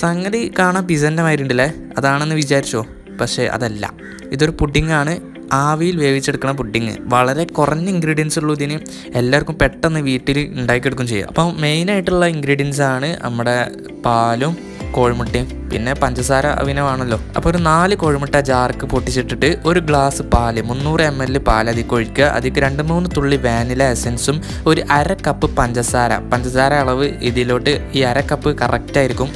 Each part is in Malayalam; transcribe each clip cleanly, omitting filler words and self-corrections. സംഗതി കാണാൻ പിസൻ്റെ മാതിരിണ്ടല്ലേ അതാണെന്ന് വിചാരിച്ചോ, പക്ഷേ അതല്ല. ഇതൊരു പുഡിങ്ങാണ്, ആവിയിൽ വേവിച്ചെടുക്കണ പുഡിങ്. വളരെ കുറഞ്ഞ ഇൻഗ്രീഡിയൻസ് ഉള്ളൂ ഇതിന്, എല്ലാവർക്കും പെട്ടെന്ന് വീട്ടിൽ ഉണ്ടാക്കിയെടുക്കും ചെയ്യുക. അപ്പം മെയിനായിട്ടുള്ള ഇൻഗ്രീഡിയൻസ് ആണ് നമ്മുടെ പാലും കോഴിമുട്ടയും പിന്നെ പഞ്ചസാര അവിനമാണല്ലോ. അപ്പോൾ ഒരു 4 കോഴിമുട്ട ജാർക്ക് പൊട്ടിച്ചിട്ടിട്ട് 1 ഗ്ലാസ് പാൽ, 300 ml പാൽ അതിലേക്ക് ഒഴിക്കുക. അതിലേക്ക് 2-3 തുള്ളി വാനില എസൻസും 1/2 കപ്പ് പഞ്ചസാര, പഞ്ചസാര അളവ് ഇതിലോട്ട് ഈ 1/2 കപ്പ് കറക്റ്റായിരിക്കും.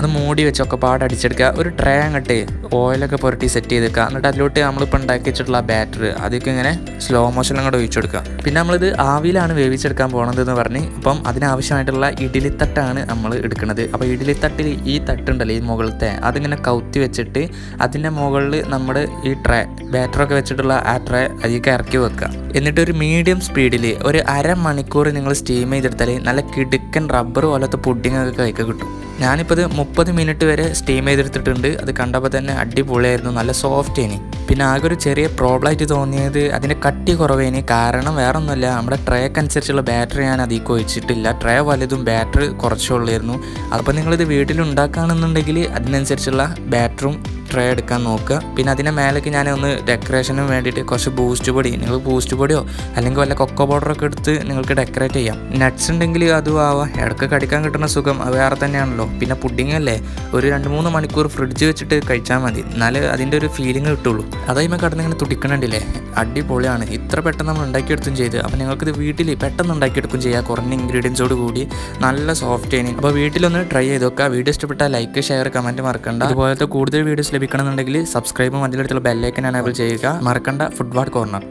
അത് മൂടി വെച്ചൊക്കെ പാട് അടിച്ചെടുക്കുക. ഒരു ട്രേ അങ്ങോട്ട് ഓയിലൊക്കെ പുരട്ടി സെറ്റ് ചെയ്തെടുക്കുക. എന്നിട്ട് അതിലോട്ട് നമ്മളിപ്പോൾ ഉണ്ടാക്കി വെച്ചിട്ടുള്ള ബാറ്റർ അതൊക്കെ ഇങ്ങനെ സ്ലോ മോഷനിലും കൂടെ ഒഴിച്ചു കൊടുക്കുക. പിന്നെ നമ്മളിത് ആവിയിലാണ് വേവിച്ചെടുക്കാൻ പോകണതെന്ന് പറഞ്ഞ്, അപ്പം അതിനാവശ്യമായിട്ടുള്ള ഇഡ്ഡലിത്തട്ടാണ് നമ്മൾ എടുക്കുന്നത്. അപ്പോൾ ഇഡ്ഡലിത്തട്ടിൽ ഈ തട്ടുണ്ടല്ലോ, ഈ മുകളിലത്തെ അതിങ്ങനെ കൗത്തി വെച്ചിട്ട് അതിൻ്റെ മുകളിൽ നമ്മൾ ഈ ട്രേ ബാറ്ററൊക്കെ വെച്ചിട്ടുള്ള ആ ട്രേ അതിലേക്ക് ഇറക്കി വെക്കുക. എന്നിട്ടൊരു മീഡിയം സ്പീഡിൽ ഒരു 1/2 മണിക്കൂർ നിങ്ങൾ സ്റ്റീം ചെയ്തെടുത്താൽ നല്ല കിടുക്കൻ റബ്ബർ പോലത്തെ പുഡിങ്ങൊക്കെ കൈക്ക് കിട്ടും. ഞാനിപ്പോൾ 30 മിനിറ്റ് വരെ സ്റ്റീം ചെയ്തെടുത്തിട്ടുണ്ട്. അത് കണ്ടപ്പോൾ തന്നെ അടിപൊളിയായിരുന്നു, നല്ല സോഫ്റ്റ് ഇനി. പിന്നെ ആകെ ഒരു ചെറിയ പ്രോബ്ലമായിട്ട് തോന്നിയത് അതിൻ്റെ കട്ടി കുറവേനി. കാരണം വേറെ ഒന്നുമില്ല, നമ്മുടെ ട്രേക്ക് അനുസരിച്ചുള്ള ബാറ്ററി ഞാൻ അധികം ഒഴിച്ചിട്ടില്ല. ട്രേ വലുതും ബാറ്ററി കുറച്ചുള്ളായിരുന്നു. അപ്പോൾ നിങ്ങളിത് വീട്ടിലുണ്ടാക്കുകയാണെന്നുണ്ടെങ്കിൽ അതിനനുസരിച്ചുള്ള ബാറ്ററും ട്രേ എടുക്കാൻ നോക്കുക. പിന്നെ അതിൻ്റെ മേലേക്ക് ഞാനൊന്ന് ഡെക്കറേഷന് വേണ്ടിയിട്ട് കുറച്ച് ബൂസ്റ്റ് പൊടി, നിങ്ങൾ ബൂസ്റ്റ് പൊടിയോ അല്ലെങ്കിൽ വല്ല കൊക്കോ പൗഡറൊക്കെ എടുത്ത് നിങ്ങൾക്ക് ഡെക്കറേറ്റ് ചെയ്യാം. നട്ട്സ് ഉണ്ടെങ്കിൽ അതും ആവാം. ഇടയ്ക്ക് കടിക്കാൻ കിട്ടുന്ന സുഖം അത് വേറെ തന്നെയാണല്ലോ. പിന്നെ പുഡിങ് അല്ലേ, ഒരു 2-3 മണിക്കൂർ ഫ്രിഡ്ജ് വെച്ചിട്ട് കഴിച്ചാൽ മതി, എന്നാലേ അതിൻ്റെ ഒരു ഫീലിംഗ് കിട്ടുള്ളൂ. അതായത് കടന്നിങ്ങനെ തുടിക്കണുണ്ടല്ലേ, അടിപൊളിയാണ്. ഇത്ര പെട്ടെന്ന് നമ്മൾ ഉണ്ടാക്കിയെടുത്തും ചെയ്ത്. അപ്പോൾ നിങ്ങൾക്കിത് വീട്ടിൽ പെട്ടെന്ന് ഉണ്ടാക്കിയെടുക്കും ചെയ്യുക, കുറഞ്ഞ ഇൻഗ്രീഡിയൻസോട് കൂടി, നല്ല സോഫ്റ്റ് ആണ്. അപ്പോൾ വീട്ടിലൊന്ന് ട്രൈ ചെയ്ത് നോക്കുക. വീഡിയോ ഇഷ്ടപ്പെട്ടാൽ ലൈക്ക്, ഷെയർ, കമൻറ്റ് മറക്കണ്ട. അതുപോലത്തെ കൂടുതൽ വീഡിയോസ് ലഭിക്കണമെന്നുണ്ടെങ്കിൽ സബ്സ്ക്രൈബും അതിലടുത്തുള്ള ബെല്ലൈക്കൻ എനേബിൾ ചെയ്യുക. മറക്കണ്ട ഫുഡ് വാർഡ് കോർണർ.